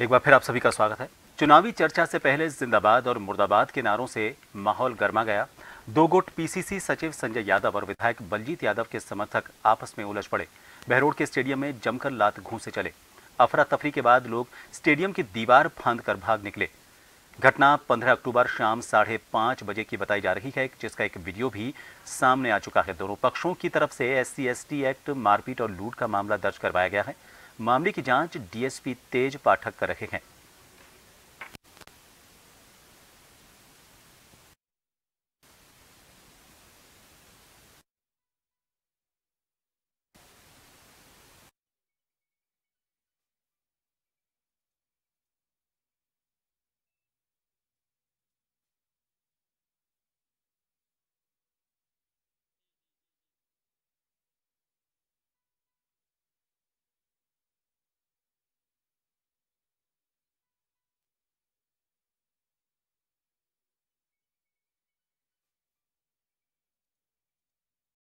एक बार फिर आप सभी का स्वागत है। चुनावी चर्चा से पहले जिंदाबाद और मुर्दाबाद के नारों से माहौल गर्मा गया। दो गुट पीसीसी सचिव संजय यादव और विधायक बलजीत यादव के समर्थक आपस में उलझ पड़े। बहरोड के स्टेडियम में जमकर लात घूंसे चले। अफरा तफरी के बाद लोग स्टेडियम की दीवार फांद कर भाग निकले। घटना 15 अक्टूबर शाम 5:30 बजे की बताई जा रही है, जिसका एक वीडियो भी सामने आ चुका है। दोनों पक्षों की तरफ से SC/ST एक्ट, मारपीट और लूट का मामला दर्ज करवाया गया है। मामले की जांच DSP तेज पाठक कर रहे हैं।